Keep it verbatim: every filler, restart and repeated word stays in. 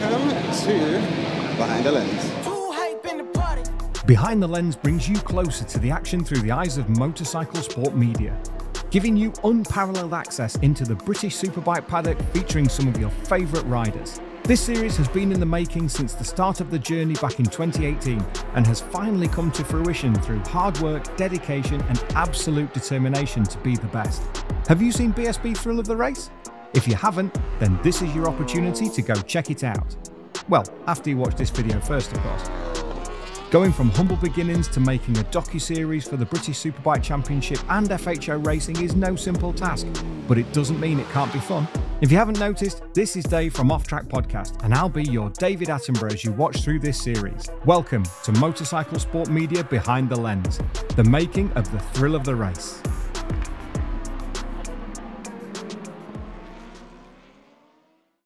welcome to Behind the Lens. Behind the Lens brings you closer to the action through the eyes of Motorcycle Sport Media, giving you unparalleled access into the British Superbike paddock featuring some of your favourite riders. This series has been in the making since the start of the journey back in twenty eighteen and has finally come to fruition through hard work, dedication and absolute determination to be the best. Have you seen B S B Thrill of the Race? If you haven't, then this is your opportunity to go check it out. Well, after you watch this video first, of course. Going from humble beginnings to making a docu-series for the British Superbike Championship and F H O Racing is no simple task, but it doesn't mean it can't be fun. If you haven't noticed, this is Dave from Off-Track Podcast, and I'll be your David Attenborough as you watch through this series. Welcome to Motorcycle Sport Media Behind the Lens, the making of the thrill of the race.